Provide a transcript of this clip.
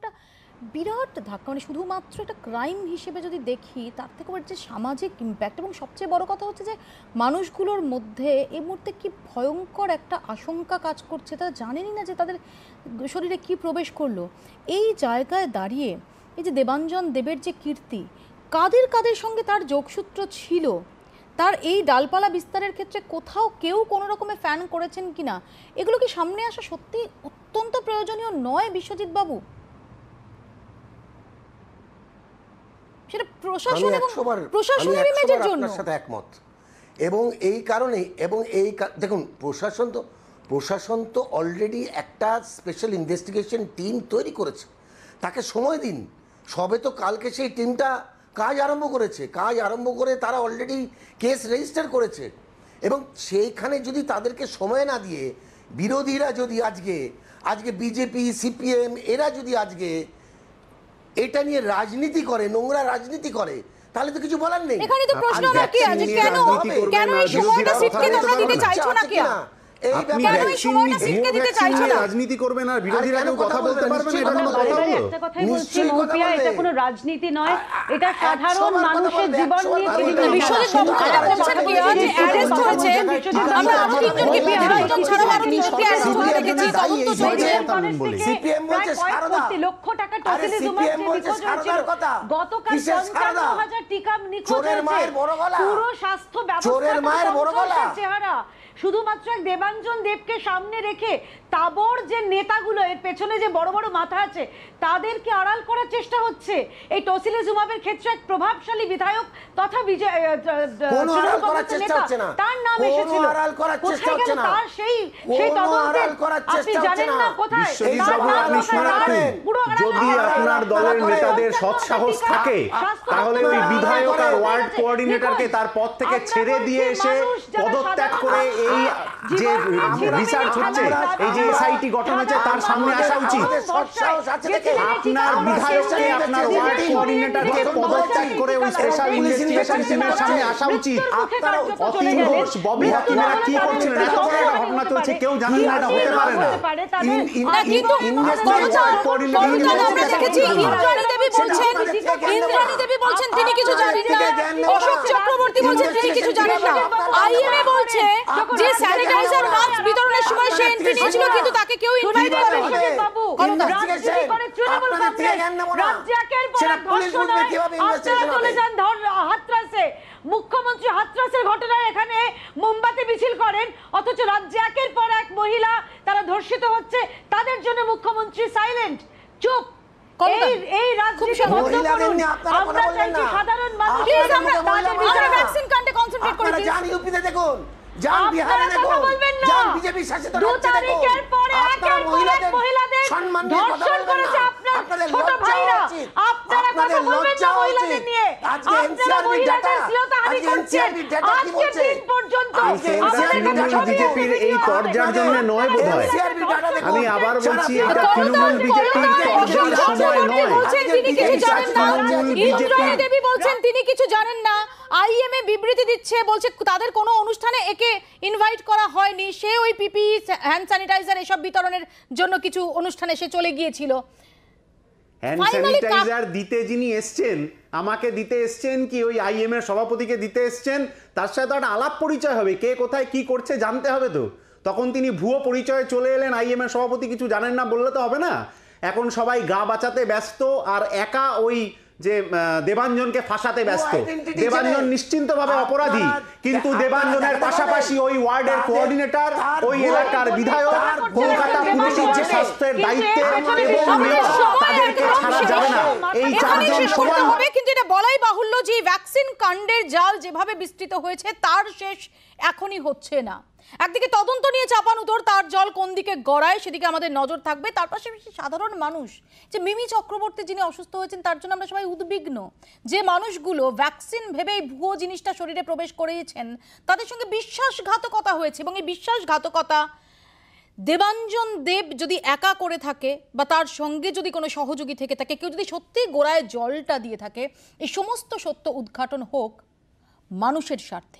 ওটা বিরাট ধাক্কা। মানে শুধুমাত্র একটা ক্রাইম হিসেবে যদি দেখি, তার থেকে ওর যে সামাজিক ইম্প্যাক্ট, এবং সবচেয়ে বড় কথা হচ্ছে যে মানুষগুলোর মধ্যে এই মুহূর্তে কি ভয়ঙ্কর একটা আশঙ্কা কাজ করছে, তারা জানেনই না যে তাদের শরীরে কি প্রবেশ করলো। এই জায়গায় দাঁড়িয়ে এই যে দেবাঞ্জন দেবের যে কীর্তি, কাদের কাদের সঙ্গে তার যোগসূত্র ছিল, তার এই ডালপালা বিস্তারের ক্ষেত্রে কোথাও কেউ কোনো রকমে ফ্যান করেছেন কিনা, এগুলো কি সামনে আসা সত্যি অত্যন্ত প্রয়োজনীয় নয় বিশ্বজিৎ বাবু? সেটা প্রশাসন এবং প্রশাসনের ইমেজের জন্য। আপনার সাথে একমত, এবং এই কারণে, এবং এই দেখুন প্রশাসন তো অলরেডি একটা স্পেশাল ইনভেস্টিগেশন টিম তৈরি করেছে, তাকে সময় দিন। সবে তো কালকে সেই টিমটা কাজ আরম্ভ করে তারা অলরেডি কেস রেজিস্টার করেছে, এবং সেইখানে যদি তাদেরকে সময় না দিয়ে বিরোধীরা যদি আজকে বিজেপি সিপিএম এরা যদি আজকে এটা নিয়ে রাজনীতি করে, নোংরা রাজনীতি করে, তাহলে তো কিছু বলার নেই। রাজনীতি করবেন আর বিরোধীরা কেউ কথা বলতে পারবেন না, এটা কথা বলবো। একটা কথাই বলছি, মোপিয়া, এটা কোনো রাজনীতি নয়, এটা সাধারণ মানুষের জীবন নিয়ে বিভিন্ন বিষয়ে কথা বলছেন। পিয়া যে অ্যারেস্ট হয়েছে, আমরা আরো তিনজনকে পিয়া একদম ছাড়া আরো তিনজনকে অ্যারেস্ট করে রেখেছি, তদন্ত চলছে। সিপিএম বলছে সারদা লক্ষ টাকা টোকেনে জমা করেছে, গতকাল 55000 টাকা নিখোঁজ হয়েছে, পুরো স্বাস্থ্য ব্যবস্থা চেহারা শুধুমাত্র দেবাঞ্জন দেবকে সামনে রেখে তাবর যে নেতাগুলো, এর পেছনে যে বড় বড় মাথা আছে, তাদেরকে আড়াল করার চেষ্টা হচ্ছে। এই তৌসিলে-জুমাবের ক্ষেত্রে এক প্রভাবশালী বিধায়ক তথা তার নাম এসেছিল, তার সেই তদন্তের আপনি জানেন না কোথায়। যদি আপনার দলের নেতাদের সৎসাহস থাকে, তাহলে ওই বিধায়ক আর ওয়ার্ড কোঅর্ডিনেটরকে তার পদ থেকে ছেড়ে দিয়ে এসে পদত্যাগ করে এই যে রিসার্চ হচ্ছে, এই যে এসআইটি গঠন হচ্ছে, তার সামনে আসা উচিত। আপনার বিধায়ককে, আপনার ওয়ার্ড কোঅর্ডিনেটরকে পদত্যাগ করে ওই স্পেশাল ইনভেস্টিগেশন টিমের সামনে আসা উচিত। আপনারা অতীন ঘোষ, ববি হাকিমরা কি করছেন, এত বড় একটা ঘটনা চলছে, কেউ জানেন না, এটা হতে পারে না। কিন্তু ইনভেস্টিগেশন কোঅর্ডিনেটর আমরা দেখেছি, ইন্দ্রাণী দেবী বলছেন তিনি কিছু জানেন না, অশোক চক্রবর্তী বলছেন তিনি কিছু জানেন না, আইএমএ বলছে যে স্যানিটাইজার মাস্ক বিতরণের সময় সে এন্ট্রি নিয়েছিল, কিন্তু তাকে কেউ ইনভাইট করেনি। বাবু রাজনীতি করে তৃণমূল কংগ্রেস মুখ্যমন্ত্রী হাতরাসের ঘটনায় এখানে মোমবাতি মিছিল করেন, অথচ রাজ্যে একের পর এক মহিলা তারা ধর্ষিত হচ্ছে, তাদের জন্য মুখ্যমন্ত্রী সাইলেন্ট, চুপ। আমি আবার বলছি, এটা তৃণমূল বিজেপির সময় নয়। ইন্দ্রাণী দেবী বলছেন তিনি কিছু জানেন না, আইএমএ বিবৃতি দিচ্ছে, বলছে তাদের কোনো অনুষ্ঠানে একে ইনভাইট করা হয়নি, সে ওই পিপি হ্যান্ড স্যানিটাইজার এসব বিতরণের জন্য কিছু অনুষ্ঠানে সে চলে গিয়েছিল। হ্যান্ড স্যানিটাইজার দিতে যিনি এসছেন, আমাকে দিতে এসছেন কি ওই আইএমএ সভাপতিকে দিতে এসছেন, তার সাথে একটা আলাপ পরিচয় হবে, কে কোথায় কি করছে জানতে হবে তো। তখন তিনি ভুয়ো পরিচয়ে চলে এলেন, আইএমএ সভাপতি কিছু জানেন না বললে তো হবে না। এখন সবাই গা বাঁচাতে ব্যস্ত, আর একা ওই যে দেবাঞ্জনকে ফাঁসাতে ব্যস্ত। দেবাঞ্জন নিশ্চিন্তভাবে অপরাধী, কিন্তু দেবাঞ্জনের পাশাপাশি ওই ওয়ার্ডের কোঅর্ডিনেটর, ওই এলাকার বিধায়ক, কলকাতা পুলিশের যে স্বাস্থ্যের দায়িত্বে এবং তাদেরকে ছাড়া যাবে না। এই চারজন সমান হবে, কিন্তু এটা বলাই বাহুল্য যে ভ্যাকসিন কাণ্ডের জাল যেভাবে বিস্তৃত হয়েছে তার শেষ এখনই হচ্ছে না। একদিকে তদন্ত নিয়ে চাপানুতোর, তার জল কোন দিকে গড়ায় সেদিকে আমাদের নজর থাকবে। তার পাশাপাশি সাধারণ মানুষ, যে মিমি চক্রবর্তী যিনি অসুস্থ হয়েছেন তার জন্য আমরা সবাই উদ্বিগ্ন। যে মানুষগুলো ভ্যাকসিন ভেবে এই ভুয়ো জিনিসটা শরীরে প্রবেশ করিয়েছেন, তাদের সঙ্গে বিশ্বাসঘাতকতা হয়েছে, এবং এই বিশ্বাসঘাতকতা দেবাঞ্জন দেব যদি একা করে থাকে বা তার সঙ্গে যদি কোনো সহযোগী থেকে থাকে, কেউ যদি সত্যি গোড়ায় জলটা দিয়ে থাকে, এই সমস্ত সত্য উদ্ঘাটন হোক মানুষের স্বার্থে।